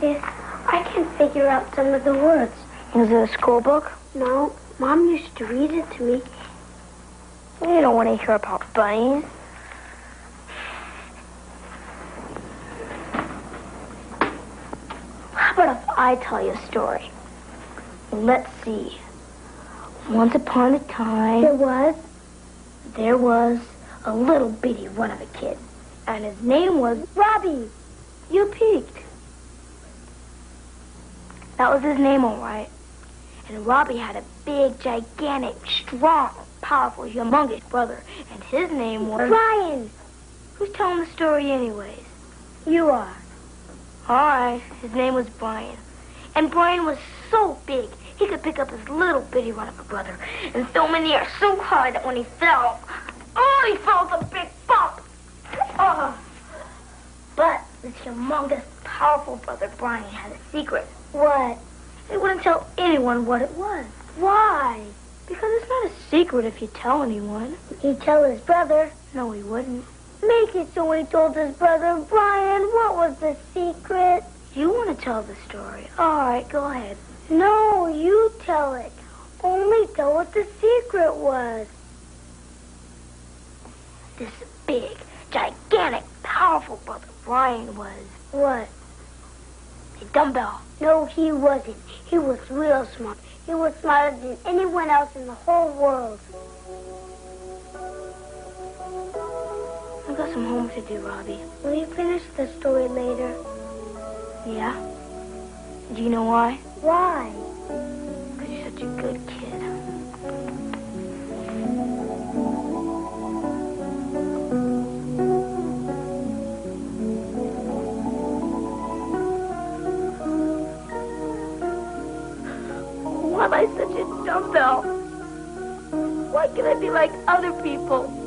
dear, I can't figure out some of the words. Is it a school book? No. Mom used to read it to me. You don't want to hear about bunnies. How about if I tell you a story? Let's see. Once upon a time... There was a little bitty one of a kid. And his name was Robbie. You peeked. That was his name, all right. And Robbie had a big, gigantic, strong, powerful, humongous brother. And his name was... Ryan! Who's telling the story anyways? You are. All right. His name was Brian. And Brian was so big, he could pick up his little bitty one of a brother and throw him in the air so hard that when he fell... Oh, he fell with a big bump! Oh. But this humongous, powerful brother, Brian, had a secret. What? He wouldn't tell anyone what it was. Why? Because it's not a secret if you tell anyone. He'd tell his brother. No, he wouldn't. Make it so he told his brother, Brian, what was the secret? You want to tell the story. All right, go ahead. No, you tell it. Only tell what the secret was. This big, gigantic, powerful brother Brian was... What? A dumbbell. No, he wasn't. He was real smart. He was smarter than anyone else in the whole world. I've got some homework to do, Robbie. Will you finish the story later? Yeah? Do you know why? Why? Because you're such a good kid. Why am I such a dumbbell? Why can't I be like other people?